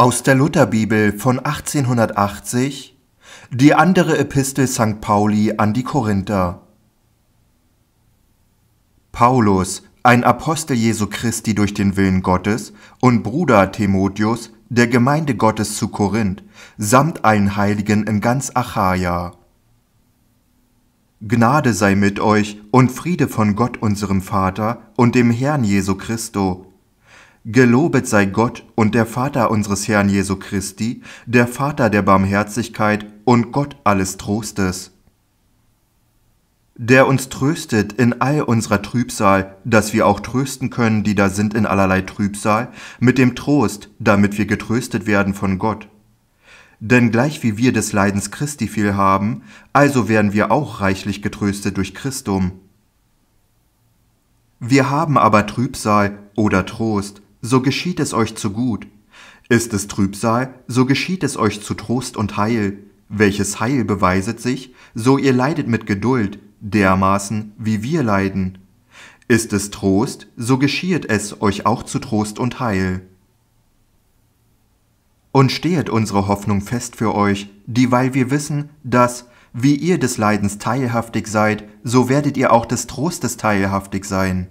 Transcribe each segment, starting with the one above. Aus der Lutherbibel von 1880, die andere Epistel St. Pauli an die Korinther. Paulus, ein Apostel Jesu Christi durch den Willen Gottes, und Bruder Timotheus, der Gemeinde Gottes zu Korinth, samt allen Heiligen in ganz Achaia. Gnade sei mit euch und Friede von Gott unserem Vater und dem Herrn Jesu Christo. Gelobet sei Gott und der Vater unseres Herrn Jesu Christi, der Vater der Barmherzigkeit und Gott alles Trostes, der uns tröstet in all unserer Trübsal, dass wir auch trösten können, die da sind in allerlei Trübsal, mit dem Trost, damit wir getröstet werden von Gott. Denn gleich wie wir des Leidens Christi viel haben, also werden wir auch reichlich getröstet durch Christum. Wir haben aber Trübsal oder Trost, so geschieht es euch zu gut. Ist es Trübsal, so geschieht es euch zu Trost und Heil. Welches Heil beweiset sich, so ihr leidet mit Geduld, dermaßen wie wir leiden. Ist es Trost, so geschieht es euch auch zu Trost und Heil. Und stehet unsere Hoffnung fest für euch, dieweil wir wissen, dass, wie ihr des Leidens teilhaftig seid, so werdet ihr auch des Trostes teilhaftig sein.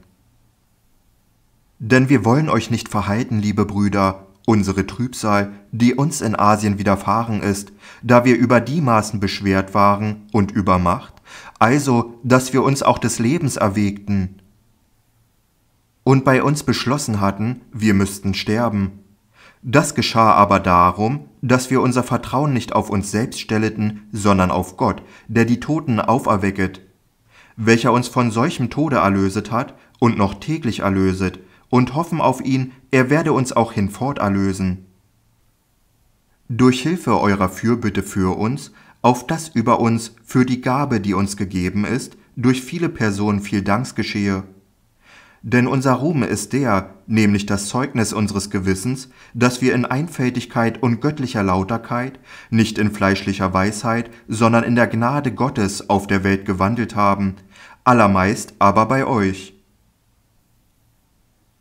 Denn wir wollen euch nicht verhalten, liebe Brüder, unsere Trübsal, die uns in Asien widerfahren ist, da wir über die Maßen beschwert waren und über Macht, also, dass wir uns auch des Lebens erwägten und bei uns beschlossen hatten, wir müssten sterben. Das geschah aber darum, dass wir unser Vertrauen nicht auf uns selbst stelleten, sondern auf Gott, der die Toten auferwecket, welcher uns von solchem Tode erlöset hat und noch täglich erlöset, und hoffen auf ihn, er werde uns auch hinfort erlösen. Durch Hilfe eurer Fürbitte für uns, auf das über uns für die Gabe, die uns gegeben ist, durch viele Personen viel Danks geschehe. Denn unser Ruhm ist der, nämlich das Zeugnis unseres Gewissens, dass wir in Einfältigkeit und göttlicher Lauterkeit, nicht in fleischlicher Weisheit, sondern in der Gnade Gottes auf der Welt gewandelt haben, allermeist aber bei euch.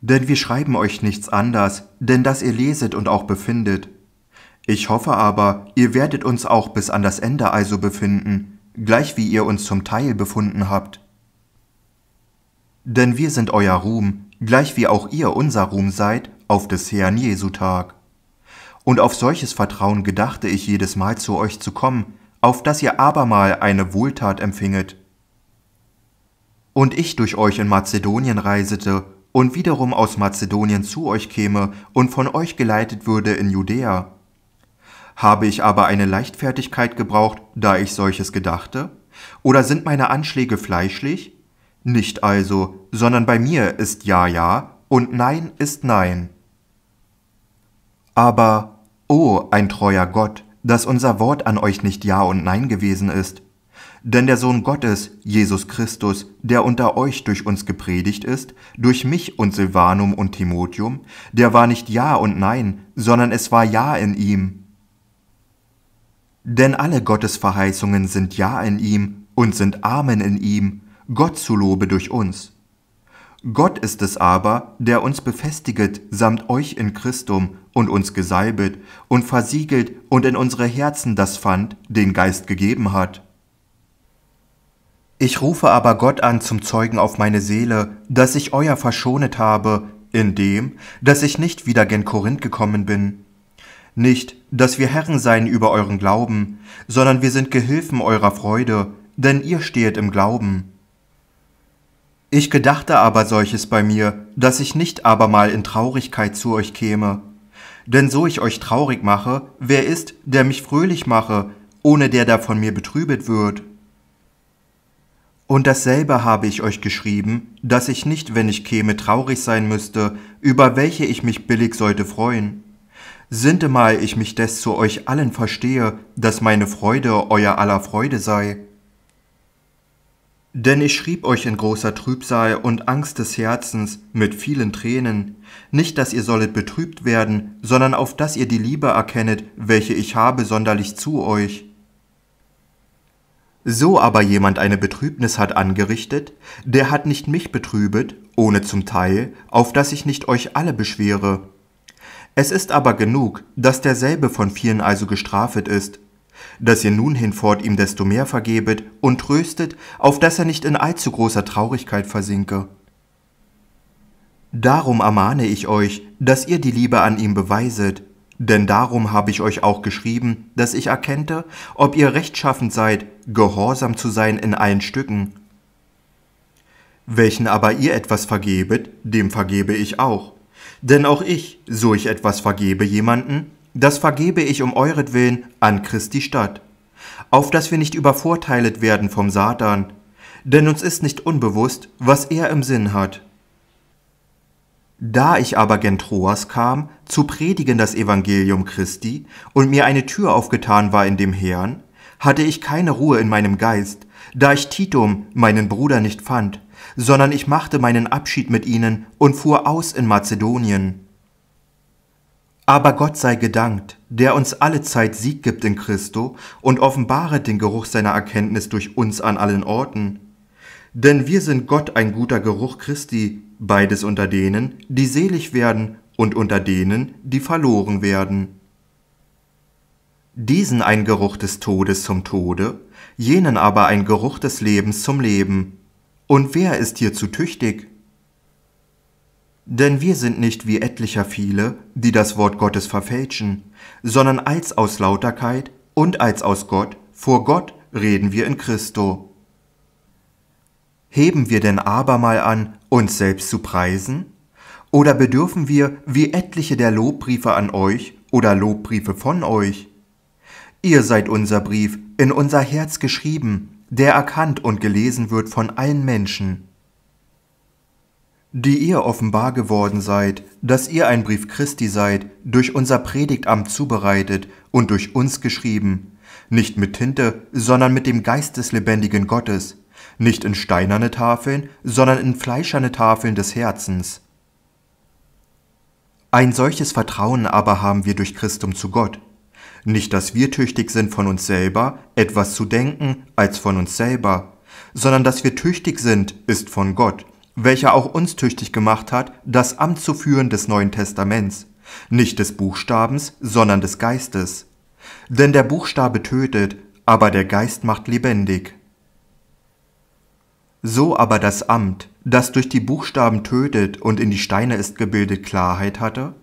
Denn wir schreiben euch nichts anders, denn das ihr leset und auch befindet. Ich hoffe aber, ihr werdet uns auch bis an das Ende also befinden, gleich wie ihr uns zum Teil befunden habt. Denn wir sind euer Ruhm, gleich wie auch ihr unser Ruhm seid, auf des Herrn Jesu Tag. Und auf solches Vertrauen gedachte ich jedes Mal zu euch zu kommen, auf dass ihr abermal eine Wohltat empfinget. Und ich durch euch in Mazedonien reisete und wiederum aus Mazedonien zu euch käme und von euch geleitet würde in Judäa. Habe ich aber eine Leichtfertigkeit gebraucht, da ich solches gedachte? Oder sind meine Anschläge fleischlich? Nicht also, sondern bei mir ist Ja, Ja und Nein ist Nein. Aber, o, ein treuer Gott, dass unser Wort an euch nicht Ja und Nein gewesen ist. Denn der Sohn Gottes, Jesus Christus, der unter euch durch uns gepredigt ist, durch mich und Silvanum und Timotheum, der war nicht Ja und Nein, sondern es war Ja in ihm. Denn alle Gottes Verheißungen sind Ja in ihm und sind Amen in ihm, Gott zu Lobe durch uns. Gott ist es aber, der uns befestiget samt euch in Christum und uns gesalbet und versiegelt und in unsere Herzen das Pfand, den Geist gegeben hat. Ich rufe aber Gott an zum Zeugen auf meine Seele, dass ich euer verschonet habe, indem, dass ich nicht wieder gen Korinth gekommen bin. Nicht, dass wir Herren seien über euren Glauben, sondern wir sind Gehilfen eurer Freude, denn ihr stehet im Glauben. Ich gedachte aber solches bei mir, dass ich nicht abermal in Traurigkeit zu euch käme. Denn so ich euch traurig mache, wer ist, der mich fröhlich mache, ohne der da von mir betrübet wird? Und dasselbe habe ich euch geschrieben, dass ich nicht, wenn ich käme, traurig sein müsste, über welche ich mich billig sollte freuen. Sintemal ich mich des zu euch allen verstehe, dass meine Freude euer aller Freude sei. Denn ich schrieb euch in großer Trübsal und Angst des Herzens mit vielen Tränen, nicht, dass ihr sollet betrübt werden, sondern auf dass ihr die Liebe erkennet, welche ich habe sonderlich zu euch. So aber jemand eine Betrübnis hat angerichtet, der hat nicht mich betrübet, ohne zum Teil, auf dass ich nicht euch alle beschwere. Es ist aber genug, dass derselbe von vielen also gestrafet ist, dass ihr nun hinfort ihm desto mehr vergebet und tröstet, auf dass er nicht in allzu großer Traurigkeit versinke. Darum ermahne ich euch, dass ihr die Liebe an ihm beweiset, denn darum habe ich euch auch geschrieben, dass ich erkennte, ob ihr rechtschaffend seid, gehorsam zu sein in allen Stücken. Welchen aber ihr etwas vergebet, dem vergebe ich auch. Denn auch ich, so ich etwas vergebe jemanden, das vergebe ich um euretwillen an Christi statt, auf dass wir nicht übervorteilet werden vom Satan, denn uns ist nicht unbewusst, was er im Sinn hat. Da ich aber gen Troas kam, zu predigen das Evangelium Christi, und mir eine Tür aufgetan war in dem Herrn, hatte ich keine Ruhe in meinem Geist, da ich Titum, meinen Bruder, nicht fand, sondern ich machte meinen Abschied mit ihnen und fuhr aus in Mazedonien. Aber Gott sei gedankt, der uns allezeit Sieg gibt in Christo und offenbaret den Geruch seiner Erkenntnis durch uns an allen Orten. Denn wir sind Gott ein guter Geruch Christi, beides unter denen, die selig werden und unter denen, die verloren werden. Diesen ein Geruch des Todes zum Tode, jenen aber ein Geruch des Lebens zum Leben. Und wer ist hierzu tüchtig? Denn wir sind nicht wie etlicher viele, die das Wort Gottes verfälschen, sondern als aus Lauterkeit und als aus Gott, vor Gott reden wir in Christo. Heben wir denn abermal an, uns selbst zu preisen? Oder bedürfen wir, wie etliche der Lobbriefe an euch oder Lobbriefe von euch? Ihr seid unser Brief, in unser Herz geschrieben, der erkannt und gelesen wird von allen Menschen. Die ihr offenbar geworden seid, dass ihr ein Brief Christi seid, durch unser Predigtamt zubereitet und durch uns geschrieben, nicht mit Tinte, sondern mit dem Geist des lebendigen Gottes, nicht in steinerne Tafeln, sondern in fleischerne Tafeln des Herzens. Ein solches Vertrauen aber haben wir durch Christum zu Gott. Nicht, dass wir tüchtig sind von uns selber, etwas zu denken, als von uns selber, sondern dass wir tüchtig sind, ist von Gott, welcher auch uns tüchtig gemacht hat, das Amt zu führen des Neuen Testaments, nicht des Buchstabens, sondern des Geistes. Denn der Buchstabe tötet, aber der Geist macht lebendig. So aber das Amt, das durch die Buchstaben tötet und in die Steine ist gebildet, Klarheit hatte,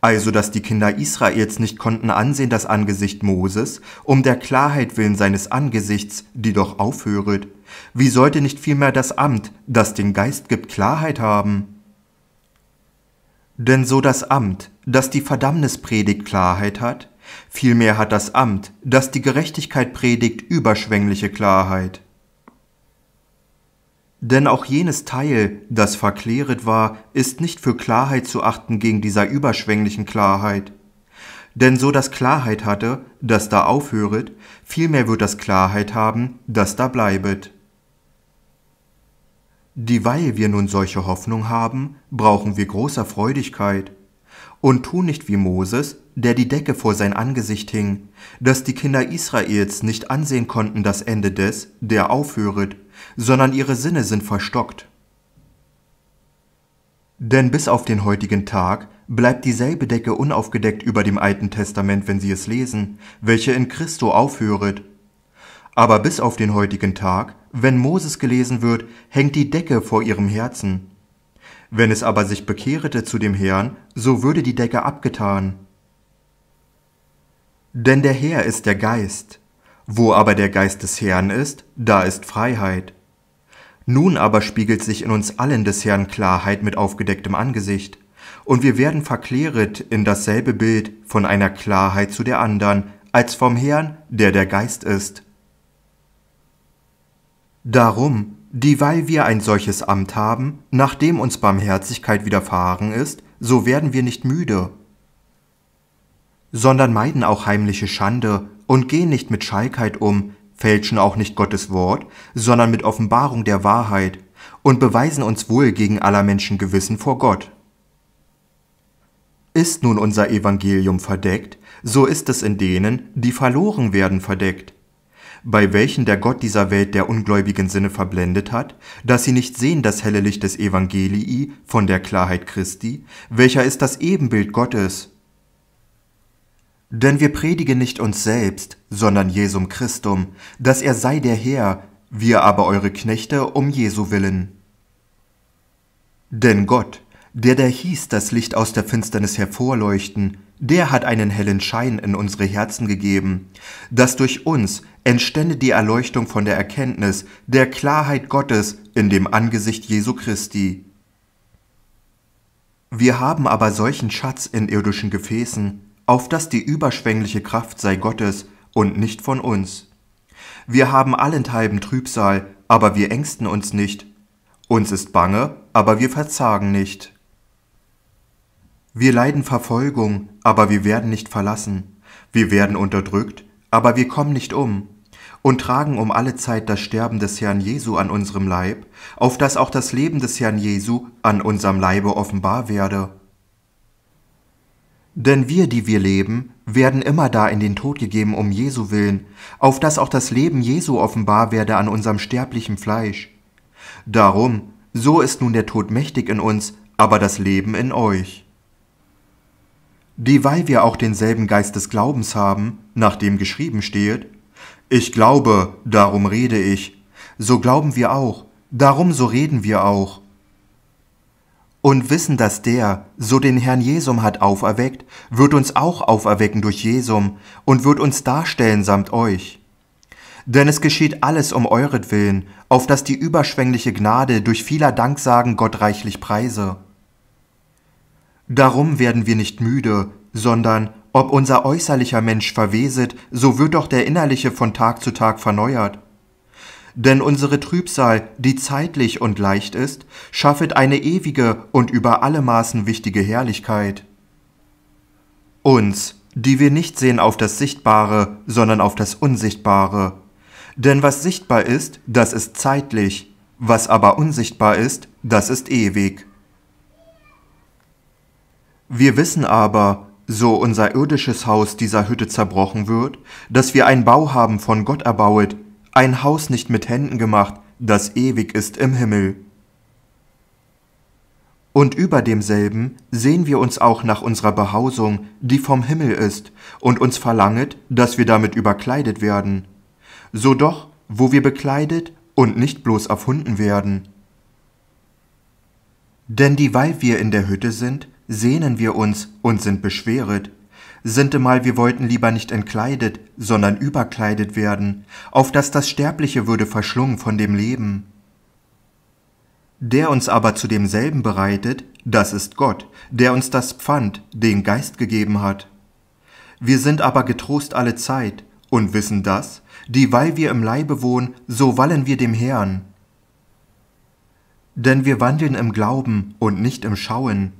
also dass die Kinder Israels nicht konnten ansehen das Angesicht Moses, um der Klarheit willen seines Angesichts, die doch aufhöret, wie sollte nicht vielmehr das Amt, das den Geist gibt, Klarheit haben? Denn so das Amt, das die Verdammnis predigt, Klarheit hat, vielmehr hat das Amt, das die Gerechtigkeit predigt, überschwängliche Klarheit. Denn auch jenes Teil, das verkläret war, ist nicht für Klarheit zu achten gegen dieser überschwänglichen Klarheit. Denn so das Klarheit hatte, das da aufhöret, vielmehr wird das Klarheit haben, das da bleibet. Dieweil wir nun solche Hoffnung haben, brauchen wir großer Freudigkeit. Und tun nicht wie Moses, der die Decke vor sein Angesicht hing, dass die Kinder Israels nicht ansehen konnten das Ende des, der aufhöret, sondern ihre Sinne sind verstockt. Denn bis auf den heutigen Tag bleibt dieselbe Decke unaufgedeckt über dem Alten Testament, wenn sie es lesen, welche in Christo aufhöret. Aber bis auf den heutigen Tag, wenn Moses gelesen wird, hängt die Decke vor ihrem Herzen. Wenn es aber sich bekehrete zu dem Herrn, so würde die Decke abgetan. Denn der Herr ist der Geist. Wo aber der Geist des Herrn ist, da ist Freiheit. Nun aber spiegelt sich in uns allen des Herrn Klarheit mit aufgedecktem Angesicht, und wir werden verkläret in dasselbe Bild von einer Klarheit zu der anderen, als vom Herrn, der der Geist ist. Darum, dieweil wir ein solches Amt haben, nachdem uns Barmherzigkeit widerfahren ist, so werden wir nicht müde, sondern meiden auch heimliche Schande, und gehen nicht mit Schalkheit um, fälschen auch nicht Gottes Wort, sondern mit Offenbarung der Wahrheit und beweisen uns wohl gegen aller Menschen Gewissen vor Gott. Ist nun unser Evangelium verdeckt, so ist es in denen, die verloren werden, verdeckt, bei welchen der Gott dieser Welt der ungläubigen Sinne verblendet hat, dass sie nicht sehen das helle Licht des Evangelii von der Klarheit Christi, welcher ist das Ebenbild Gottes, Denn wir predigen nicht uns selbst, sondern Jesum Christum, dass er sei der Herr, wir aber eure Knechte um Jesu willen. Denn Gott, der hieß, das Licht aus der Finsternis hervorleuchten, der hat einen hellen Schein in unsere Herzen gegeben, dass durch uns entstände die Erleuchtung von der Erkenntnis, der Klarheit Gottes in dem Angesicht Jesu Christi. Wir haben aber solchen Schatz in irdischen Gefäßen, auf dass die überschwängliche Kraft sei Gottes und nicht von uns. Wir haben allenthalben Trübsal, aber wir ängsten uns nicht. Uns ist bange, aber wir verzagen nicht. Wir leiden Verfolgung, aber wir werden nicht verlassen. Wir werden unterdrückt, aber wir kommen nicht um. Und tragen um alle Zeit das Sterben des Herrn Jesu an unserem Leib, auf dass auch das Leben des Herrn Jesu an unserem Leibe offenbar werde. Denn wir, die wir leben, werden immerdar in den Tod gegeben um Jesu willen, auf dass auch das Leben Jesu offenbar werde an unserem sterblichen Fleisch. Darum, so ist nun der Tod mächtig in uns, aber das Leben in euch. Dieweil wir auch denselben Geist des Glaubens haben, nach dem geschrieben steht, ich glaube, darum rede ich, so glauben wir auch, darum so reden wir auch. Und wissen, dass der, so den Herrn Jesum hat auferweckt, wird uns auch auferwecken durch Jesum und wird uns darstellen samt euch. Denn es geschieht alles um euretwillen, auf dass die überschwängliche Gnade durch vieler Danksagen Gott reichlich preise. Darum werden wir nicht müde, sondern, ob unser äußerlicher Mensch verweset, so wird doch der innerliche von Tag zu Tag verneuert. Denn unsere Trübsal, die zeitlich und leicht ist, schaffet eine ewige und über alle Maßen wichtige Herrlichkeit. Uns, die wir nicht sehen auf das Sichtbare, sondern auf das Unsichtbare. Denn was sichtbar ist, das ist zeitlich, was aber unsichtbar ist, das ist ewig. Wir wissen aber, so unser irdisches Haus dieser Hütte zerbrochen wird, dass wir einen Bau haben von Gott erbauet, ein Haus nicht mit Händen gemacht, das ewig ist im Himmel. Und über demselben sehen wir uns auch nach unserer Behausung, die vom Himmel ist, und uns verlanget, dass wir damit überkleidet werden. So doch, wo wir bekleidet und nicht bloß erfunden werden. Denn dieweil wir in der Hütte sind, sehnen wir uns und sind beschweret. Sintemal wir wollten lieber nicht entkleidet, sondern überkleidet werden, auf dass das Sterbliche würde verschlungen von dem Leben. Der uns aber zu demselben bereitet, das ist Gott, der uns das Pfand, den Geist gegeben hat. Wir sind aber getrost alle Zeit und wissen das, dieweil wir im Leibe wohnen, so wallen wir dem Herrn. Denn wir wandeln im Glauben und nicht im Schauen.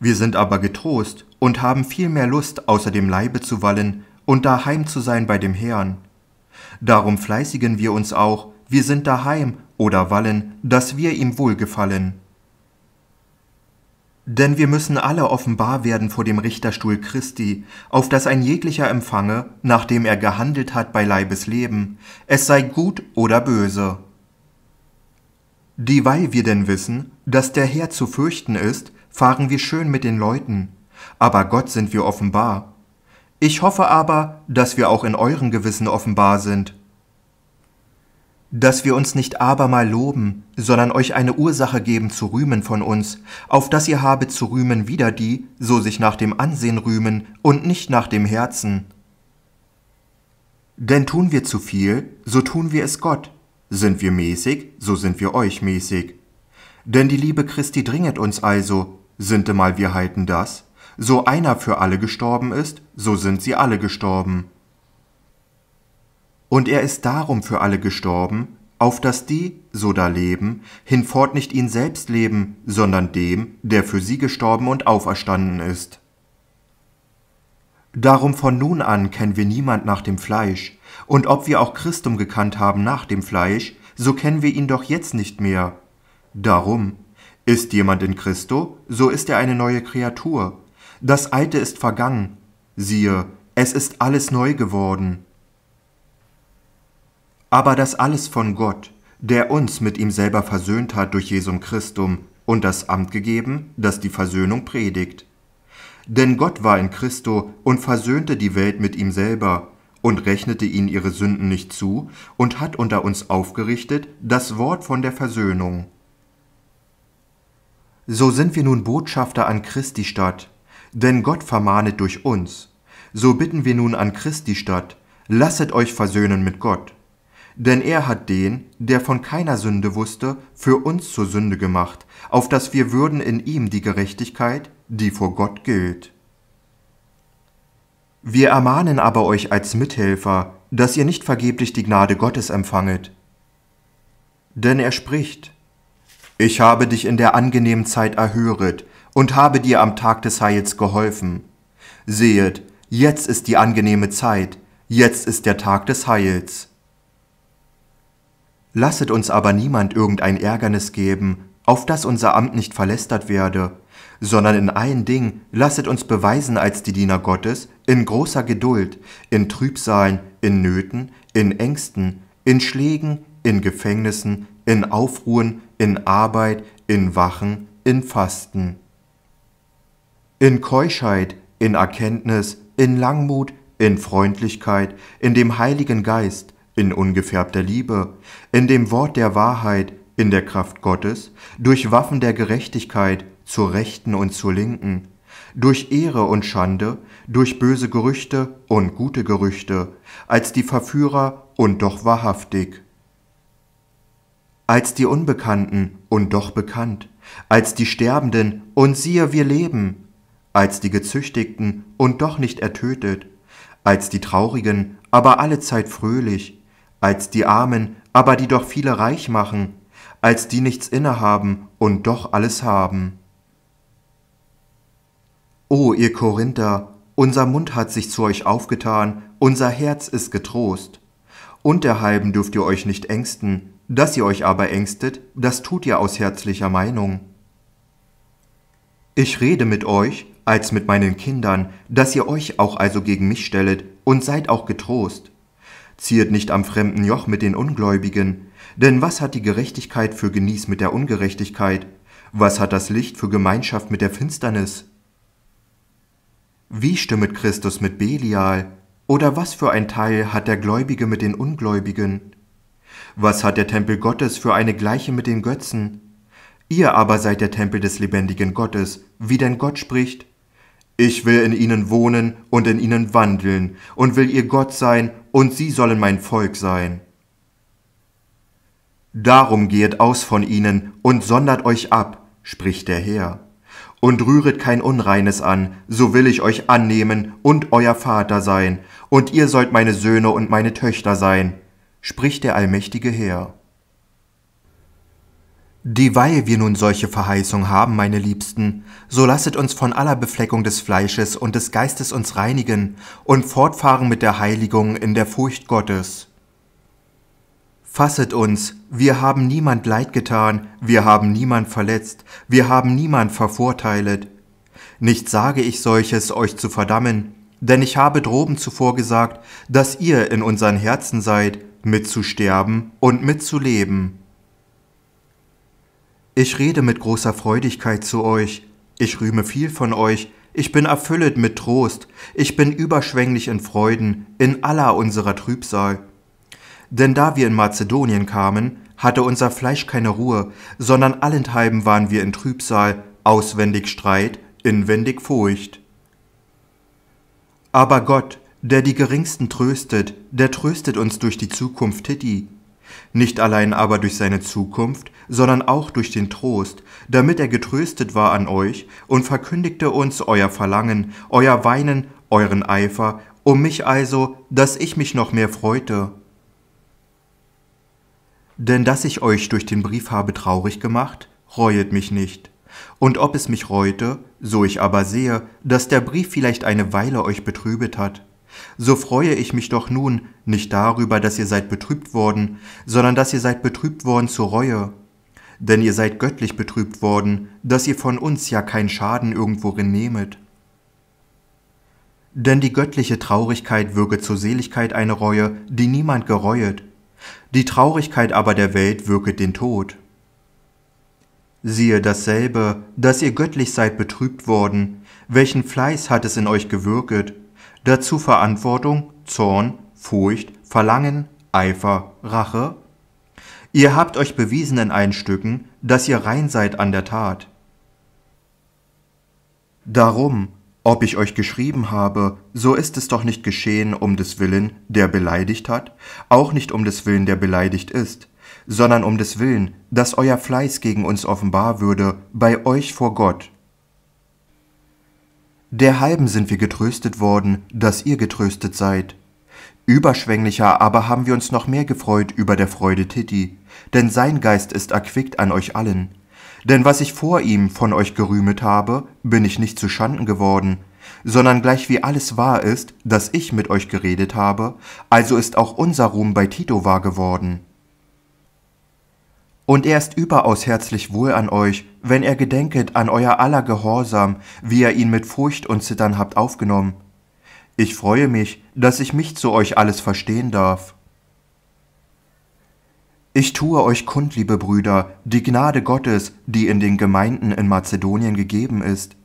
Wir sind aber getrost und haben viel mehr Lust, außer dem Leibe zu wallen und daheim zu sein bei dem Herrn. Darum fleißigen wir uns auch, wir sind daheim oder wallen, dass wir ihm wohlgefallen. Denn wir müssen alle offenbar werden vor dem Richterstuhl Christi, auf dass ein jeglicher empfange, nachdem er gehandelt hat bei Leibesleben, es sei gut oder böse. Dieweil wir denn wissen, dass der Herr zu fürchten ist, fahren wir schön mit den Leuten, aber Gott sind wir offenbar. Ich hoffe aber, dass wir auch in eurem Gewissen offenbar sind. Dass wir uns nicht abermal loben, sondern euch eine Ursache geben zu rühmen von uns, auf dass ihr habet zu rühmen wider die, so sich nach dem Ansehen rühmen und nicht nach dem Herzen. Denn tun wir zu viel, so tun wir es Gott. Sind wir mäßig, so sind wir euch mäßig. Denn die Liebe Christi dringet uns also, sintemal wir halten das, so einer für alle gestorben ist, so sind sie alle gestorben. Und er ist darum für alle gestorben, auf dass die, so da leben, hinfort nicht ihn selbst leben, sondern dem, der für sie gestorben und auferstanden ist. Darum von nun an kennen wir niemand nach dem Fleisch, und ob wir auch Christum gekannt haben nach dem Fleisch, so kennen wir ihn doch jetzt nicht mehr. Darum, ist jemand in Christo, so ist er eine neue Kreatur. Das Alte ist vergangen. Siehe, es ist alles neu geworden. Aber das alles von Gott, der uns mit ihm selber versöhnt hat durch Jesum Christum und das Amt gegeben, das die Versöhnung predigt. Denn Gott war in Christo und versöhnte die Welt mit ihm selber und rechnete ihnen ihre Sünden nicht zu und hat unter uns aufgerichtet das Wort von der Versöhnung. So sind wir nun Botschafter an Christi Statt, denn Gott vermahnet durch uns. So bitten wir nun an Christi Statt, lasset euch versöhnen mit Gott. Denn er hat den, der von keiner Sünde wusste, für uns zur Sünde gemacht, auf dass wir würden in ihm die Gerechtigkeit, die vor Gott gilt. Wir ermahnen aber euch als Mithelfer, dass ihr nicht vergeblich die Gnade Gottes empfanget. Denn er spricht: Ich habe dich in der angenehmen Zeit erhöret und habe dir am Tag des Heils geholfen. Sehet, jetzt ist die angenehme Zeit, jetzt ist der Tag des Heils. Lasset uns aber niemand irgendein Ärgernis geben, auf dass unser Amt nicht verlästert werde, sondern in allen Dingen lasset uns beweisen als die Diener Gottes in großer Geduld, in Trübsalen, in Nöten, in Ängsten, in Schlägen, in Gefängnissen, in Aufruhen, in Arbeit, in Wachen, in Fasten, in Keuschheit, in Erkenntnis, in Langmut, in Freundlichkeit, in dem Heiligen Geist, in ungefärbter Liebe, in dem Wort der Wahrheit, in der Kraft Gottes, durch Waffen der Gerechtigkeit, zur Rechten und zur Linken, durch Ehre und Schande, durch böse Gerüchte und gute Gerüchte, als die Verführer und doch wahrhaftig, als die Unbekannten und doch bekannt, als die Sterbenden und siehe, wir leben, als die Gezüchtigten und doch nicht ertötet, als die Traurigen, aber allezeit fröhlich, als die Armen, aber die doch viele reich machen, als die nichts innehaben und doch alles haben. O ihr Korinther, unser Mund hat sich zu euch aufgetan, unser Herz ist getrost. Und derhalben dürft ihr euch nicht ängsten, dass ihr euch aber ängstet, das tut ihr aus herzlicher Meinung. Ich rede mit euch, als mit meinen Kindern, dass ihr euch auch also gegen mich stellet und seid auch getrost. Ziehet nicht am fremden Joch mit den Ungläubigen, denn was hat die Gerechtigkeit für Genieß mit der Ungerechtigkeit? Was hat das Licht für Gemeinschaft mit der Finsternis? Wie stimmet Christus mit Belial? Oder was für ein Teil hat der Gläubige mit den Ungläubigen? Was hat der Tempel Gottes für eine Gleiche mit den Götzen? Ihr aber seid der Tempel des lebendigen Gottes, wie denn Gott spricht: Ich will in ihnen wohnen und in ihnen wandeln und will ihr Gott sein und sie sollen mein Volk sein. Darum gehet aus von ihnen und sondert euch ab, spricht der Herr, und rühret kein Unreines an, so will ich euch annehmen und euer Vater sein, und ihr sollt meine Söhne und meine Töchter sein, spricht der allmächtige Herr. Dieweil wir nun solche Verheißung haben, meine Liebsten, so lasset uns von aller Befleckung des Fleisches und des Geistes uns reinigen und fortfahren mit der Heiligung in der Furcht Gottes. Fasset uns, wir haben niemand Leid getan, wir haben niemand verletzt, wir haben niemand vervorteilet. Nicht sage ich solches, euch zu verdammen, denn ich habe droben zuvor gesagt, dass ihr in unseren Herzen seid, mitzusterben und mitzuleben. Ich rede mit großer Freudigkeit zu euch, ich rühme viel von euch, ich bin erfüllet mit Trost, ich bin überschwänglich in Freuden, in aller unserer Trübsal. Denn da wir in Mazedonien kamen, hatte unser Fleisch keine Ruhe, sondern allenthalben waren wir in Trübsal, auswendig Streit, inwendig Furcht. Aber Gott, der die Geringsten tröstet, der tröstet uns durch die Zukunft Titti. Nicht allein aber durch seine Zukunft, sondern auch durch den Trost, damit er getröstet war an euch und verkündigte uns euer Verlangen, euer Weinen, euren Eifer, um mich also, dass ich mich noch mehr freute. Denn dass ich euch durch den Brief habe traurig gemacht, reuet mich nicht. Und ob es mich reute, so ich aber sehe, dass der Brief vielleicht eine Weile euch betrübet hat, so freue ich mich doch nun nicht darüber, dass ihr seid betrübt worden, sondern dass ihr seid betrübt worden zur Reue. Denn ihr seid göttlich betrübt worden, dass ihr von uns ja keinen Schaden irgendworin nehmet. Denn die göttliche Traurigkeit wirket zur Seligkeit eine Reue, die niemand gereuet. Die Traurigkeit aber der Welt wirket den Tod. Siehe dasselbe, dass ihr göttlich seid betrübt worden, Welchen Fleiß hat es in euch gewirket? Dazu Verantwortung, Zorn, Furcht, Verlangen, Eifer, Rache? Ihr habt euch bewiesen in allen Stücken, dass ihr rein seid an der Tat. Darum, ob ich euch geschrieben habe, so ist es doch nicht geschehen um des Willen, der beleidigt hat, auch nicht um des Willen, der beleidigt ist, sondern um des Willen, dass euer Fleiß gegen uns offenbar würde, bei euch vor Gott. Derhalben sind wir getröstet worden, dass ihr getröstet seid. Überschwänglicher aber haben wir uns noch mehr gefreut über der Freude Titti, denn sein Geist ist erquickt an euch allen. Denn was ich vor ihm von euch gerühmet habe, bin ich nicht zu Schanden geworden, sondern gleichwie alles wahr ist, dass ich mit euch geredet habe, also ist auch unser Ruhm bei Tito wahr geworden. Und er ist überaus herzlich wohl an euch, wenn er gedenket an euer aller Gehorsam, wie ihr ihn mit Furcht und Zittern habt aufgenommen. Ich freue mich, dass ich mich zu euch alles verstehen darf. Ich tue euch kund, liebe Brüder, die Gnade Gottes, die in den Gemeinden in Mazedonien gegeben ist.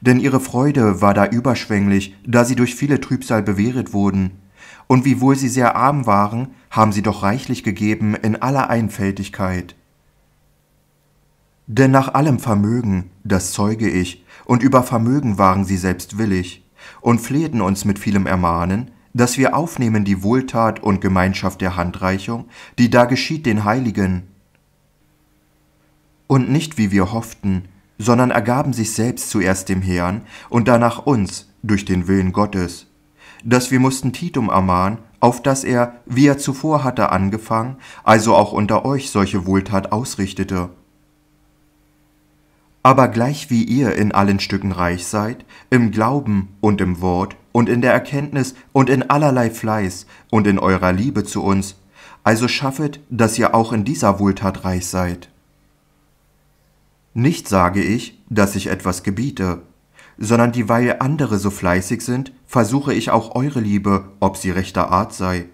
Denn ihre Freude war da überschwänglich, da sie durch viele Trübsal bewehret wurden. Und wiewohl sie sehr arm waren, haben sie doch reichlich gegeben in aller Einfältigkeit. Denn nach allem Vermögen, das zeuge ich, und über Vermögen waren sie selbst willig, und flehten uns mit vielem Ermahnen, dass wir aufnehmen die Wohltat und Gemeinschaft der Handreichung, die da geschieht den Heiligen. Und nicht wie wir hofften, sondern ergaben sich selbst zuerst dem Herrn und danach uns durch den Willen Gottes, dass wir mussten Titum ermahnen, auf dass er, wie er zuvor hatte angefangen, also auch unter euch solche Wohltat ausrichtete. Aber gleichwie ihr in allen Stücken reich seid, im Glauben und im Wort und in der Erkenntnis und in allerlei Fleiß und in eurer Liebe zu uns, also schaffet, dass ihr auch in dieser Wohltat reich seid. Nicht sage ich, dass ich etwas gebiete, sondern dieweil andere so fleißig sind, versuche ich auch eure Liebe, ob sie rechter Art sei.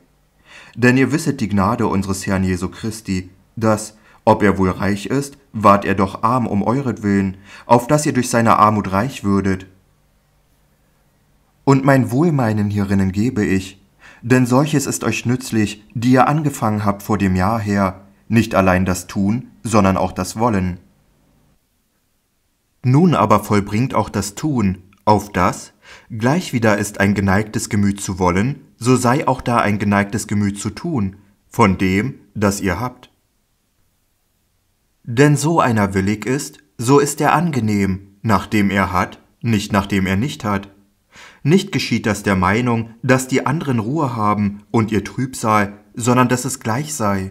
Denn ihr wisset die Gnade unseres Herrn Jesu Christi, dass, ob er wohl reich ist, ward er doch arm um euretwillen, auf dass ihr durch seine Armut reich würdet. Und mein Wohlmeinen hierinnen gebe ich, denn solches ist euch nützlich, die ihr angefangen habt vor dem Jahr her, nicht allein das Tun, sondern auch das Wollen. Nun aber vollbringt auch das Tun, auf das, gleich wie da ist ein geneigtes Gemüt zu wollen, so sei auch da ein geneigtes Gemüt zu tun, von dem, das ihr habt. Denn so einer willig ist, so ist er angenehm, nachdem er hat, nicht nachdem er nicht hat. Nicht geschieht das der Meinung, dass die anderen Ruhe haben und ihr Trübsal, sondern dass es gleich sei.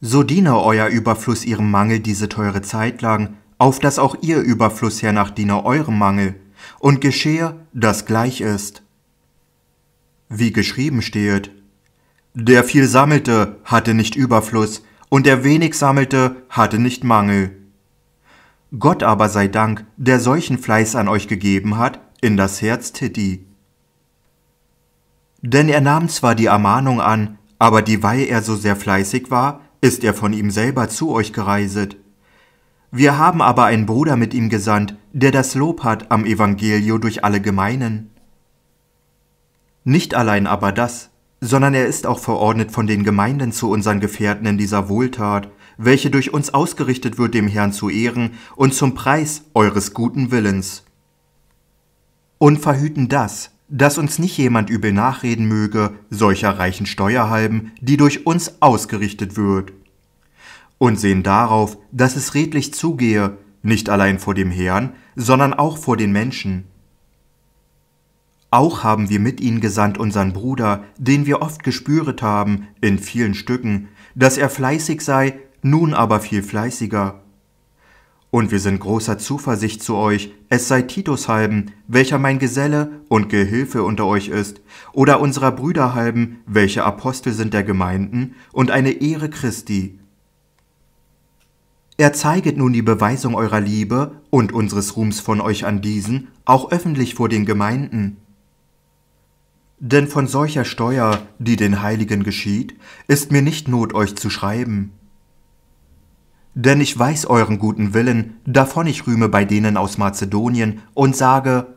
So diene euer Überfluss ihrem Mangel diese teure Zeit lang, auf dass auch ihr Überfluss hernach diene eurem Mangel, und geschehe, dass gleich ist. Wie geschrieben steht: Der viel sammelte, hatte nicht Überfluss, und der wenig sammelte, hatte nicht Mangel. Gott aber sei Dank, der solchen Fleiß an euch gegeben hat, in das Herz Titti. Denn er nahm zwar die Ermahnung an, aber dieweil er so sehr fleißig war, ist er von ihm selber zu euch gereiset. Wir haben aber einen Bruder mit ihm gesandt, der das Lob hat am Evangelio durch alle Gemeinen. Nicht allein aber das, sondern er ist auch verordnet von den Gemeinden zu unseren Gefährten in dieser Wohltat, welche durch uns ausgerichtet wird, dem Herrn zu ehren und zum Preis eures guten Willens. Und verhüten das, dass uns nicht jemand übel nachreden möge, solcher reichen Steuer halben, die durch uns ausgerichtet wird. Und sehen darauf, dass es redlich zugehe, nicht allein vor dem Herrn, sondern auch vor den Menschen. Auch haben wir mit ihnen gesandt unseren Bruder, den wir oft gespüret haben, in vielen Stücken, dass er fleißig sei, nun aber viel fleißiger. Und wir sind großer Zuversicht zu euch, es sei Titus halben, welcher mein Geselle und Gehilfe unter euch ist, oder unserer Brüder halben, welche Apostel sind der Gemeinden und eine Ehre Christi. Er zeiget nun die Beweisung eurer Liebe und unseres Ruhms von euch an diesen, auch öffentlich vor den Gemeinden. Denn von solcher Steuer, die den Heiligen geschieht, ist mir nicht Not, euch zu schreiben. Denn ich weiß euren guten Willen, davon ich rühme bei denen aus Mazedonien, und sage,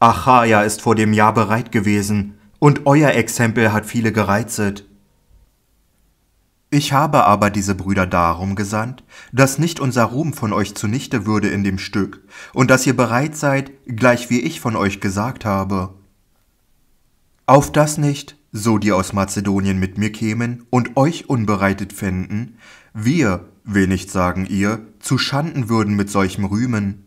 Achaia ist vor dem Jahr bereit gewesen, und euer Exempel hat viele gereizet. Ich habe aber diese Brüder darum gesandt, dass nicht unser Ruhm von euch zunichte würde in dem Stück, und dass ihr bereit seid, gleich wie ich von euch gesagt habe. Auf das nicht, so die aus Mazedonien mit mir kämen und euch unbereitet fänden, wir, will nicht sagen ihr, zu Schanden würden mit solchem Rühmen.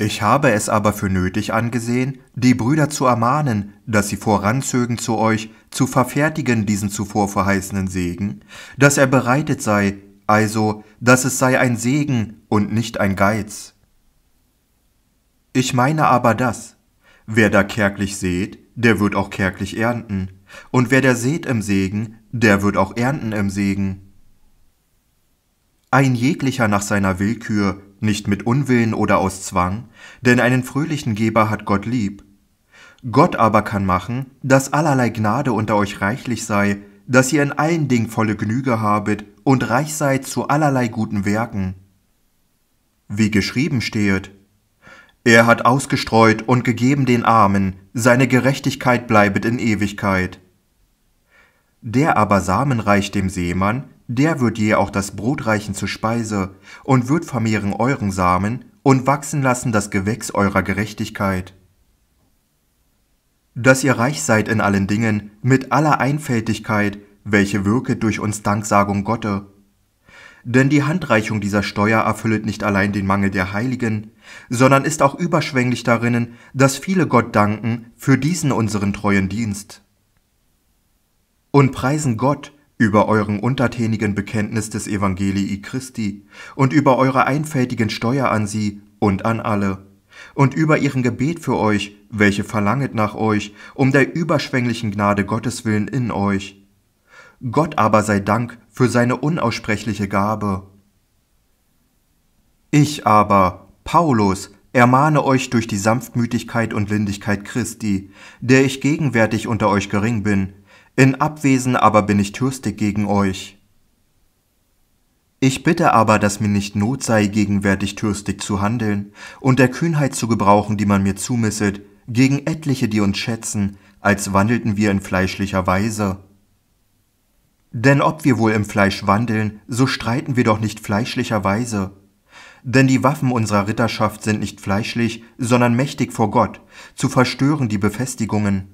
Ich habe es aber für nötig angesehen, die Brüder zu ermahnen, dass sie voranzögen zu euch, zu verfertigen diesen zuvor verheißenen Segen, dass er bereitet sei, also, dass es sei ein Segen und nicht ein Geiz. Ich meine aber das, wer da kärglich sät, der wird auch kärglich ernten, und wer da sät im Segen, der wird auch ernten im Segen. Ein jeglicher nach seiner Willkür, nicht mit Unwillen oder aus Zwang, denn einen fröhlichen Geber hat Gott lieb. Gott aber kann machen, dass allerlei Gnade unter euch reichlich sei, dass ihr in allen Dingen volle Genüge habet und reich seid zu allerlei guten Werken. Wie geschrieben stehet, er hat ausgestreut und gegeben den Armen, seine Gerechtigkeit bleibet in Ewigkeit. Der aber samenreich dem Seemann, der wird je auch das Brot reichen zur Speise und wird vermehren euren Samen und wachsen lassen das Gewächs eurer Gerechtigkeit. Dass ihr reich seid in allen Dingen, mit aller Einfältigkeit, welche wirket durch uns Danksagung Gottes. Denn die Handreichung dieser Steuer erfüllet nicht allein den Mangel der Heiligen, sondern ist auch überschwänglich darinnen, dass viele Gott danken für diesen unseren treuen Dienst. Und preisen Gott über euren untertänigen Bekenntnis des Evangelii Christi und über eure einfältigen Steuer an sie und an alle und über ihren Gebet für euch, welche verlanget nach euch, um der überschwänglichen Gnade Gottes willen in euch. Gott aber sei Dank für seine unaussprechliche Gabe. Ich aber, Paulus, ermahne euch durch die Sanftmütigkeit und Lindigkeit Christi, der ich gegenwärtig unter euch gering bin, in Abwesen aber bin ich türstig gegen euch. Ich bitte aber, dass mir nicht Not sei, gegenwärtig türstig zu handeln und der Kühnheit zu gebrauchen, die man mir zumisset, gegen etliche, die uns schätzen, als wandelten wir in fleischlicher Weise. Denn ob wir wohl im Fleisch wandeln, so streiten wir doch nicht fleischlicher Weise. Denn die Waffen unserer Ritterschaft sind nicht fleischlich, sondern mächtig vor Gott, zu verstören die Befestigungen.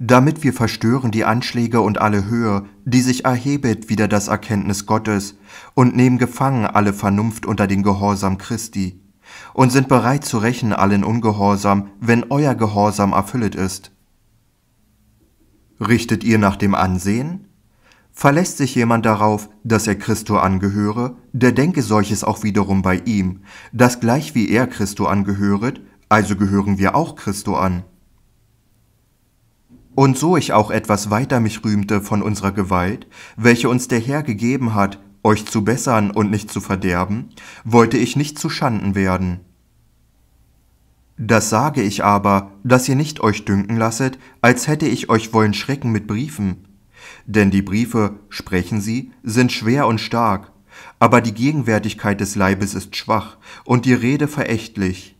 Damit wir verstören die Anschläge und alle Höhe, die sich erhebet wider das Erkenntnis Gottes, und nehmen gefangen alle Vernunft unter den Gehorsam Christi, und sind bereit zu rächen allen Ungehorsam, wenn euer Gehorsam erfüllet ist. Richtet ihr nach dem Ansehen? Verlässt sich jemand darauf, dass er Christo angehöre, der denke solches auch wiederum bei ihm, dass gleich wie er Christo angehöret, also gehören wir auch Christo an. Und so ich auch etwas weiter mich rühmte von unserer Gewalt, welche uns der Herr gegeben hat, euch zu bessern und nicht zu verderben, wollte ich nicht zu Schanden werden. Das sage ich aber, dass ihr nicht euch dünken lasset, als hätte ich euch wollen schrecken mit Briefen. Denn die Briefe, sprechen sie, sind schwer und stark, aber die Gegenwärtigkeit des Leibes ist schwach und die Rede verächtlich.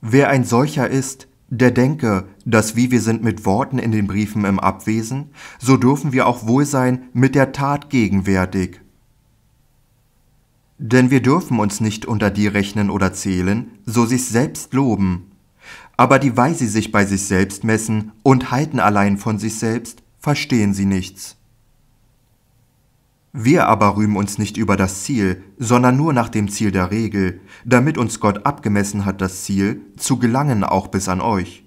Wer ein solcher ist, der denke, dass wie wir sind mit Worten in den Briefen im Abwesen, so dürfen wir auch wohl sein mit der Tat gegenwärtig. Denn wir dürfen uns nicht unter die rechnen oder zählen, so sich selbst loben. Aber die weil sie sich bei sich selbst messen und halten allein von sich selbst, verstehen sie nichts. Wir aber rühmen uns nicht über das Ziel, sondern nur nach dem Ziel der Regel, damit uns Gott abgemessen hat das Ziel, zu gelangen auch bis an euch.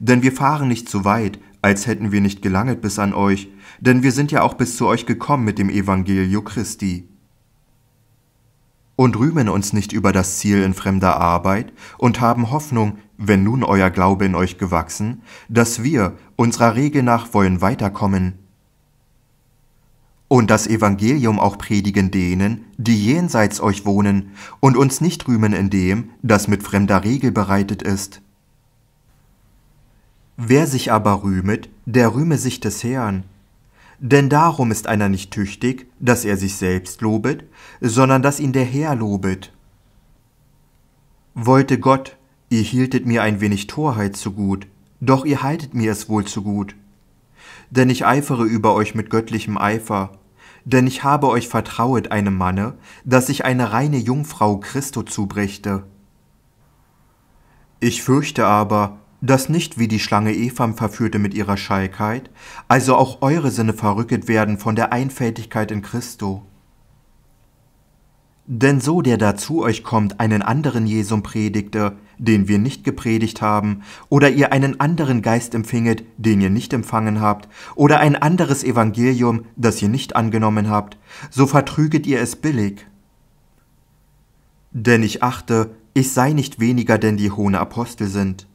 Denn wir fahren nicht so weit, als hätten wir nicht gelanget bis an euch, denn wir sind ja auch bis zu euch gekommen mit dem Evangelio Christi. Und rühmen uns nicht über das Ziel in fremder Arbeit und haben Hoffnung, wenn nun euer Glaube in euch gewachsen, dass wir unserer Regel nach wollen weiterkommen. Und das Evangelium auch predigen denen, die jenseits euch wohnen, und uns nicht rühmen in dem, das mit fremder Regel bereitet ist. Wer sich aber rühmet, der rühme sich des Herrn. Denn darum ist einer nicht tüchtig, dass er sich selbst lobet, sondern dass ihn der Herr lobet. Wollte Gott, ihr hieltet mir ein wenig Torheit zugut, doch ihr haltet mir es wohl zugut. Denn ich eifere über euch mit göttlichem Eifer, denn ich habe euch vertrauet einem Manne, dass ich eine reine Jungfrau Christo zubrächte. Ich fürchte aber, dass nicht wie die Schlange Epham verführte mit ihrer Schalkheit, also auch eure Sinne verrücket werden von der Einfältigkeit in Christo. Denn so der da zu euch kommt, einen anderen Jesum predigte, den wir nicht gepredigt haben, oder ihr einen anderen Geist empfinget, den ihr nicht empfangen habt, oder ein anderes Evangelium, das ihr nicht angenommen habt, so vertrüget ihr es billig. Denn ich achte, ich sei nicht weniger, denn die hohen Apostel sind.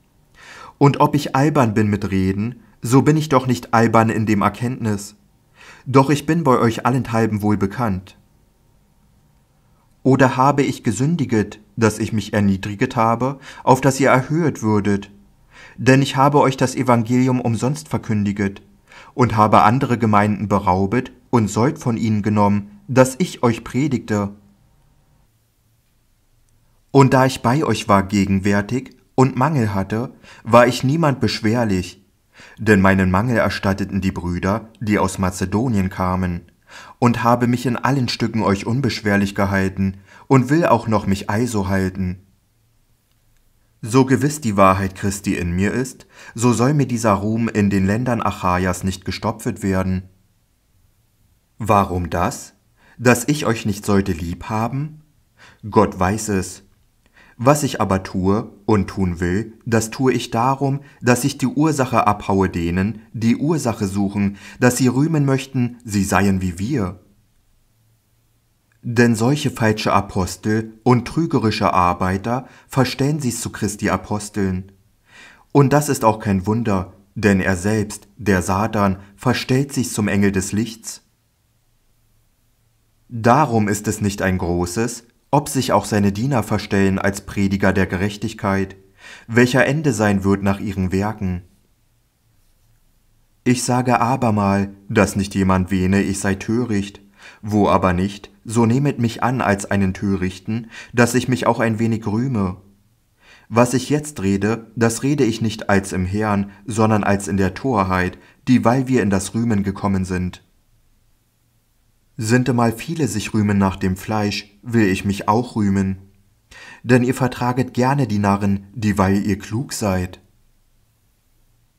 Und ob ich albern bin mit Reden, so bin ich doch nicht albern in dem Erkenntnis. Doch ich bin bei euch allenthalben wohl bekannt. Oder habe ich gesündiget, dass ich mich erniedriget habe, auf dass ihr erhöht würdet? Denn ich habe euch das Evangelium umsonst verkündiget und habe andere Gemeinden beraubet und Sold von ihnen genommen, dass ich euch predigte. Und da ich bei euch war gegenwärtig und Mangel hatte, war ich niemand beschwerlich, denn meinen Mangel erstatteten die Brüder, die aus Mazedonien kamen, und habe mich in allen Stücken euch unbeschwerlich gehalten und will auch noch mich also halten. So gewiss die Wahrheit Christi in mir ist, so soll mir dieser Ruhm in den Ländern Achaias nicht gestopfet werden. Warum das? Dass ich euch nicht sollte lieb haben? Gott weiß es. Was ich aber tue und tun will, das tue ich darum, dass ich die Ursache abhaue denen, die Ursache suchen, dass sie rühmen möchten, sie seien wie wir. Denn solche falsche Apostel und trügerische Arbeiter verstellen sie's zu Christi Aposteln. Und das ist auch kein Wunder, denn er selbst, der Satan, verstellt sich zum Engel des Lichts. Darum ist es nicht ein großes, ob sich auch seine Diener verstellen als Prediger der Gerechtigkeit, welcher Ende sein wird nach ihren Werken. Ich sage abermal, dass nicht jemand wähne, ich sei töricht, wo aber nicht, so nehmet mich an als einen Törichten, dass ich mich auch ein wenig rühme. Was ich jetzt rede, das rede ich nicht als im Herrn, sondern als in der Torheit, dieweil wir in das Rühmen gekommen sind. Sintemal viele sich rühmen nach dem Fleisch, will ich mich auch rühmen. Denn ihr vertraget gerne die Narren, dieweil ihr klug seid.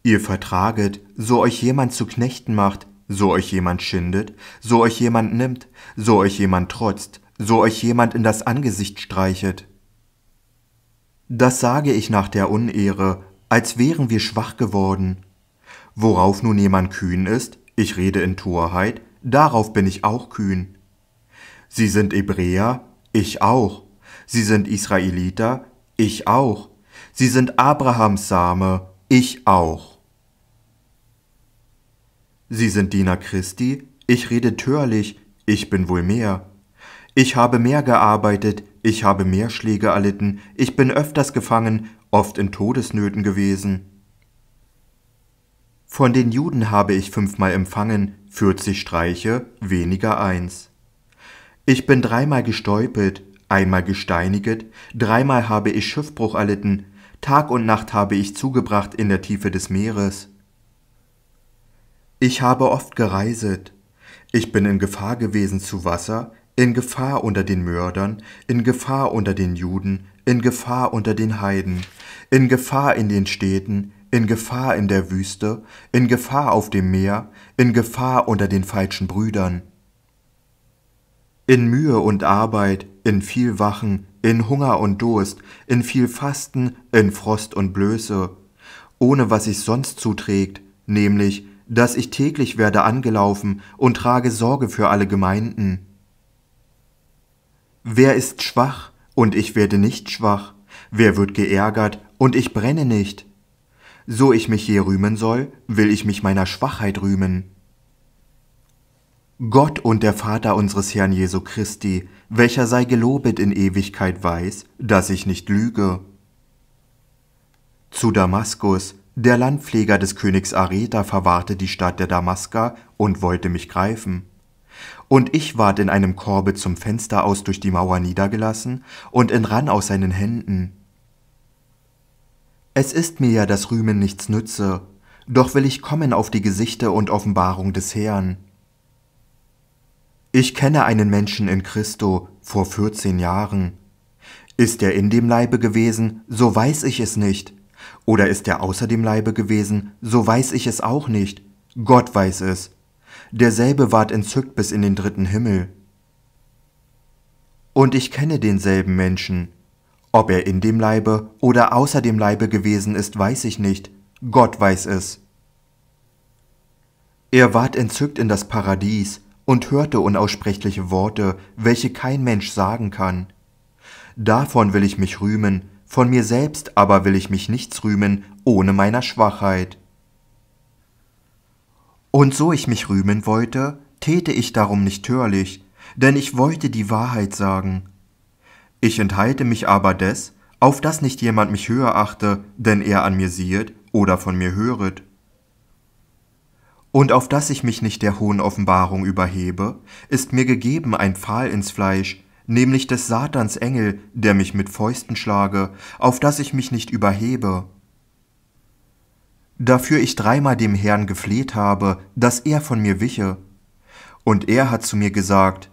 Ihr vertraget, so euch jemand zu Knechten macht, so euch jemand schindet, so euch jemand nimmt, so euch jemand trotzt, so euch jemand in das Angesicht streichet. Das sage ich nach der Unehre, als wären wir schwach geworden. Worauf nun jemand kühn ist, ich rede in Torheit, darauf bin ich auch kühn. Sie sind Hebräer, ich auch. Sie sind Israeliter, ich auch. Sie sind Abrahams Same, ich auch. Sie sind Diener Christi, ich rede törlich, ich bin wohl mehr. Ich habe mehr gearbeitet, ich habe mehr Schläge erlitten, ich bin öfters gefangen, oft in Todesnöten gewesen. Von den Juden habe ich 5-mal empfangen, 40 Streiche, weniger 1. Ich bin 3-mal gestäupet, 1-mal gesteiniget, 3-mal habe ich Schiffbruch erlitten, Tag und Nacht habe ich zugebracht in der Tiefe des Meeres. Ich habe oft gereiset, ich bin in Gefahr gewesen zu Wasser, in Gefahr unter den Mördern, in Gefahr unter den Juden, in Gefahr unter den Heiden, in Gefahr in den Städten, in Gefahr in der Wüste, in Gefahr auf dem Meer, in Gefahr unter den falschen Brüdern. In Mühe und Arbeit, in viel Wachen, in Hunger und Durst, in viel Fasten, in Frost und Blöße, ohne was sich sonst zuträgt, nämlich, dass ich täglich werde angelaufen und trage Sorge für alle Gemeinden. Wer ist schwach, und ich werde nicht schwach? Wer wird geärgert, und ich brenne nicht? So ich mich je rühmen soll, will ich mich meiner Schwachheit rühmen. Gott und der Vater unseres Herrn Jesu Christi, welcher sei gelobet in Ewigkeit, weiß, dass ich nicht lüge. Zu Damaskus, Der Landpfleger des Königs Areta verwahrte die Stadt der Damasker und wollte mich greifen. Und ich ward in einem Korbe zum Fenster aus durch die Mauer niedergelassen und entrann aus seinen Händen. Es ist mir ja, dass Rühmen nichts nütze, doch will ich kommen auf die Gesichte und Offenbarung des Herrn. Ich kenne einen Menschen in Christo vor 14 Jahren. Ist er in dem Leibe gewesen, so weiß ich es nicht. Oder ist er außer dem Leibe gewesen, so weiß ich es auch nicht. Gott weiß es. Derselbe ward entzückt bis in den dritten Himmel. Und ich kenne denselben Menschen. Ob er in dem Leibe oder außer dem Leibe gewesen ist, weiß ich nicht. Gott weiß es. Er ward entzückt in das Paradies und hörte unaussprechliche Worte, welche kein Mensch sagen kann. Davon will ich mich rühmen, von mir selbst aber will ich mich nichts rühmen, ohne meiner Schwachheit. Und so ich mich rühmen wollte, täte ich darum nicht törlich, denn ich wollte die Wahrheit sagen. Ich enthalte mich aber des, auf dass nicht jemand mich höher achte, denn er an mir siehet oder von mir höret. Und auf dass ich mich nicht der hohen Offenbarung überhebe, ist mir gegeben ein Pfahl ins Fleisch, nämlich des Satans Engel, der mich mit Fäusten schlage, auf dass ich mich nicht überhebe. Dafür ich dreimal dem Herrn gefleht habe, dass er von mir wiche. Und er hat zu mir gesagt: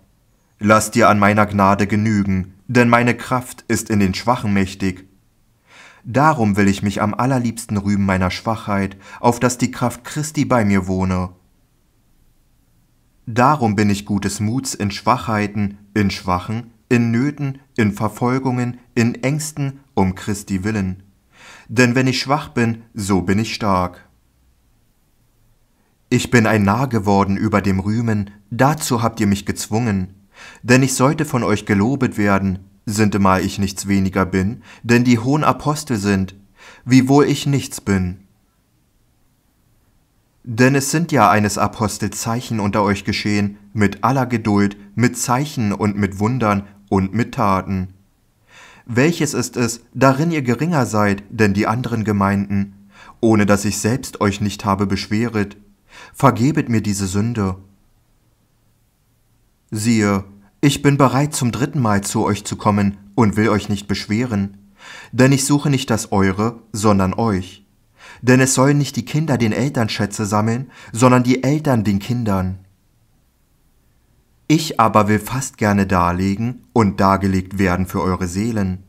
Lass dir an meiner Gnade genügen, denn meine Kraft ist in den Schwachen mächtig. Darum will ich mich am allerliebsten rühmen meiner Schwachheit, auf dass die Kraft Christi bei mir wohne. Darum bin ich gutes Muts in Schwachheiten, in Schwachen, in Nöten, in Verfolgungen, in Ängsten, um Christi willen. Denn wenn ich schwach bin, so bin ich stark. Ich bin ein Narr geworden über dem Rühmen, dazu habt ihr mich gezwungen. Denn ich sollte von euch gelobet werden, sintemal ich nichts weniger bin, denn die hohen Apostel sind, wiewohl ich nichts bin. Denn es sind ja eines Apostels Zeichen unter euch geschehen, mit aller Geduld, mit Zeichen und mit Wundern und mit Taten. Welches ist es, darin ihr geringer seid, denn die anderen Gemeinden, ohne dass ich selbst euch nicht habe beschweret? Vergebet mir diese Sünde. Siehe, ich bin bereit, zum dritten Mal zu euch zu kommen und will euch nicht beschweren, denn ich suche nicht das Eure, sondern euch. Denn es sollen nicht die Kinder den Eltern Schätze sammeln, sondern die Eltern den Kindern. Ich aber will fast gerne darlegen und dargelegt werden für eure Seelen,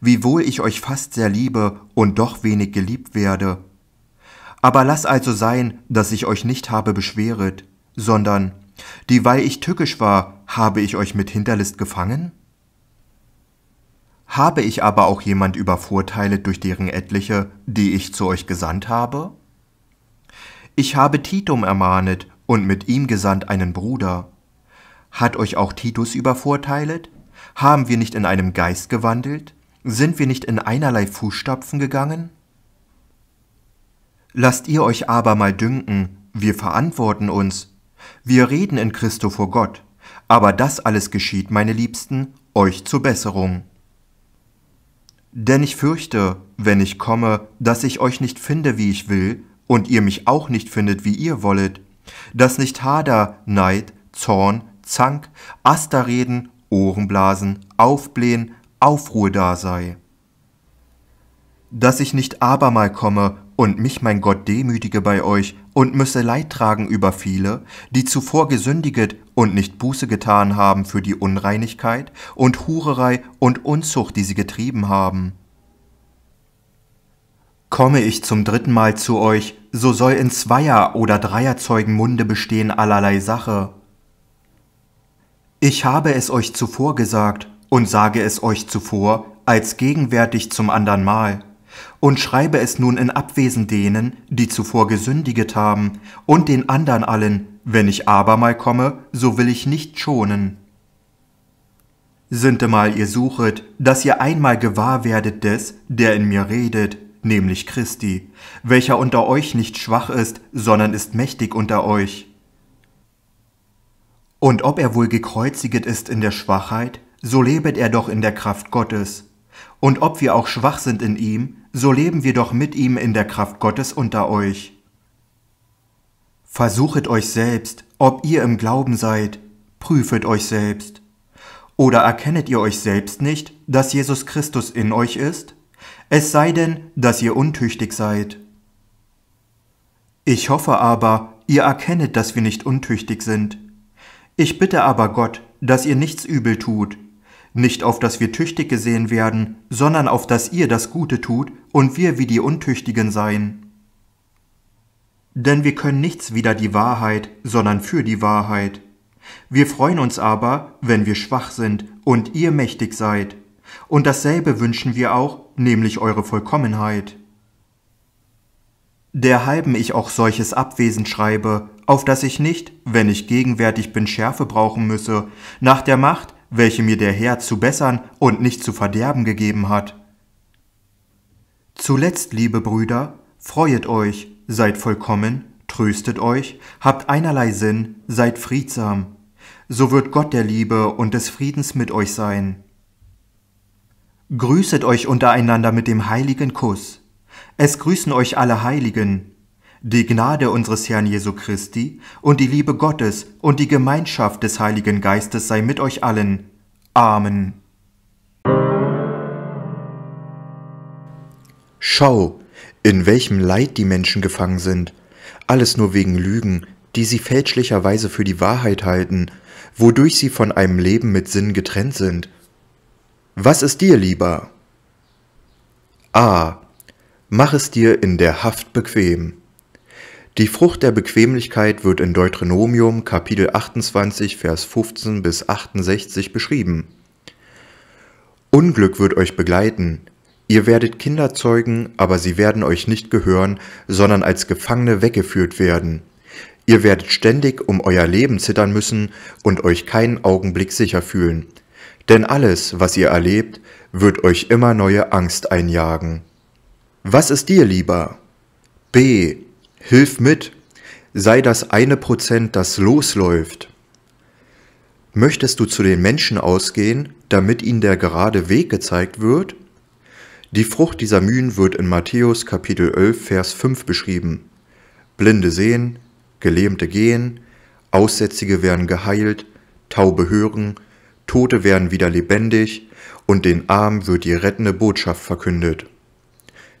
wiewohl ich euch fast sehr liebe und doch wenig geliebt werde. Aber lasst also sein, dass ich euch nicht habe beschweret, sondern, dieweil ich tückisch war, habe ich euch mit Hinterlist gefangen? Habe ich aber auch jemand übervorteilet durch deren etliche, die ich zu euch gesandt habe? Ich habe Titum ermahnet und mit ihm gesandt einen Bruder. Hat euch auch Titus übervorteilet? Haben wir nicht in einem Geist gewandelt? Sind wir nicht in einerlei Fußstapfen gegangen? Lasst ihr euch aber mal dünken, wir verantworten uns. Wir reden in Christo vor Gott, aber das alles geschieht, meine Liebsten, euch zur Besserung. Denn ich fürchte, wenn ich komme, dass ich euch nicht finde, wie ich will, und ihr mich auch nicht findet, wie ihr wollet, dass nicht Hader, Neid, Zorn, Zank, Asterreden, Ohrenblasen, Aufblähen, Aufruhr da sei. Dass ich nicht abermal komme und mich mein Gott demütige bei euch und müsse Leid tragen über viele, die zuvor gesündiget und nicht Buße getan haben für die Unreinigkeit und Hurerei und Unzucht, die sie getrieben haben. Komme ich zum dritten Mal zu euch, so soll in zweier oder dreier Zeugen Munde bestehen allerlei Sache. Ich habe es euch zuvor gesagt und sage es euch zuvor, als gegenwärtig zum andern Mal, und schreibe es nun in Abwesen denen, die zuvor gesündiget haben, und den andern allen. Wenn ich abermal komme, so will ich nicht schonen. Sintemal ihr suchet, dass ihr einmal gewahr werdet des, der in mir redet, nämlich Christi, welcher unter euch nicht schwach ist, sondern ist mächtig unter euch. Und ob er wohl gekreuziget ist in der Schwachheit, so lebet er doch in der Kraft Gottes. Und ob wir auch schwach sind in ihm, so leben wir doch mit ihm in der Kraft Gottes unter euch. Versuchet euch selbst, ob ihr im Glauben seid, prüfet euch selbst. Oder erkennet ihr euch selbst nicht, dass Jesus Christus in euch ist? Es sei denn, dass ihr untüchtig seid. Ich hoffe aber, ihr erkennet, dass wir nicht untüchtig sind. Ich bitte aber Gott, dass ihr nichts übel tut, nicht auf dass wir tüchtig gesehen werden, sondern auf dass ihr das Gute tut und wir wie die Untüchtigen seien. Denn wir können nichts wider die Wahrheit, sondern für die Wahrheit. Wir freuen uns aber, wenn wir schwach sind und ihr mächtig seid. Und dasselbe wünschen wir auch, nämlich eure Vollkommenheit. Derhalben ich auch solches Abwesen schreibe, auf dass ich nicht, wenn ich gegenwärtig bin, Schärfe brauchen müsse, nach der Macht, welche mir der Herr zu bessern und nicht zu verderben gegeben hat. Zuletzt, liebe Brüder, freuet euch, seid vollkommen, tröstet euch, habt einerlei Sinn, seid friedsam. So wird Gott der Liebe und des Friedens mit euch sein. Grüßet euch untereinander mit dem heiligen Kuss. Es grüßen euch alle Heiligen. Die Gnade unseres Herrn Jesu Christi und die Liebe Gottes und die Gemeinschaft des Heiligen Geistes sei mit euch allen. Amen. Schau, in welchem Leid die Menschen gefangen sind. Alles nur wegen Lügen, die sie fälschlicherweise für die Wahrheit halten, wodurch sie von einem Leben mit Sinn getrennt sind. Was ist dir lieber? A. Mach es dir in der Haft bequem. Die Frucht der Bequemlichkeit wird in Deuteronomium Kapitel 28, Vers 15 bis 68 beschrieben. Unglück wird euch begleiten. Ihr werdet Kinder zeugen, aber sie werden euch nicht gehören, sondern als Gefangene weggeführt werden. Ihr werdet ständig um euer Leben zittern müssen und euch keinen Augenblick sicher fühlen. Denn alles, was ihr erlebt, wird euch immer neue Angst einjagen. Was ist dir lieber? B. Hilf mit. Sei das 1%, das losläuft. Möchtest du zu den Menschen ausgehen, damit ihnen der gerade Weg gezeigt wird? Die Frucht dieser Mühen wird in Matthäus Kapitel 11, Vers 5 beschrieben. Blinde sehen, Gelähmte gehen, Aussätzige werden geheilt, Taube hören, Tote werden wieder lebendig und den Armen wird die rettende Botschaft verkündet.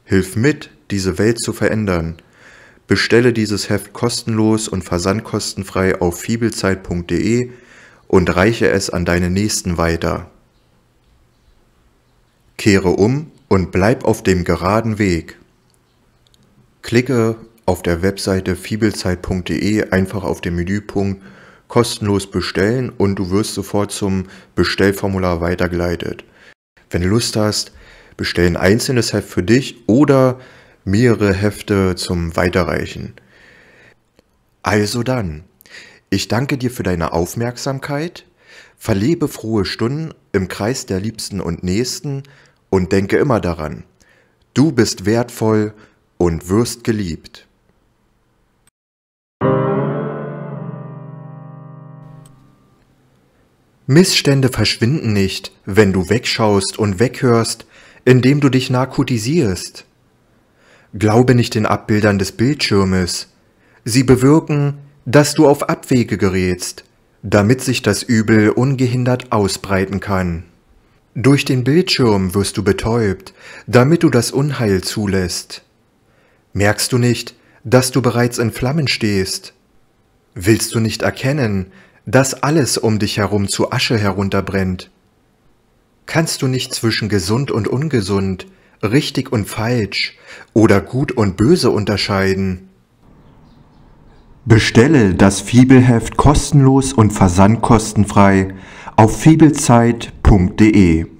Hilf mit, diese Welt zu verändern. Bestelle dieses Heft kostenlos und versandkostenfrei auf fibelzeit.de und reiche es an deine Nächsten weiter. Kehre um und bleib auf dem geraden Weg. Klicke auf der Webseite fibelzeit.de einfach auf den Menüpunkt kostenlos bestellen und du wirst sofort zum Bestellformular weitergeleitet. Wenn du Lust hast, bestell ein einzelnes Heft für dich oder mehrere Hefte zum Weiterreichen. Also dann, ich danke dir für deine Aufmerksamkeit, verlebe frohe Stunden im Kreis der Liebsten und Nächsten und denke immer daran, du bist wertvoll und wirst geliebt. Missstände verschwinden nicht, wenn du wegschaust und weghörst, indem du dich narkotisierst. Glaube nicht den Abbildern des Bildschirmes. Sie bewirken, dass du auf Abwege gerätst, damit sich das Übel ungehindert ausbreiten kann. Durch den Bildschirm wirst du betäubt, damit du das Unheil zulässt. Merkst du nicht, dass du bereits in Flammen stehst? Willst du nicht erkennen, dass alles um dich herum zu Asche herunterbrennt? Kannst du nicht zwischen gesund und ungesund, richtig und falsch oder gut und böse unterscheiden? Bestelle das Fibelheft kostenlos und versandkostenfrei auf fibelzeit.de.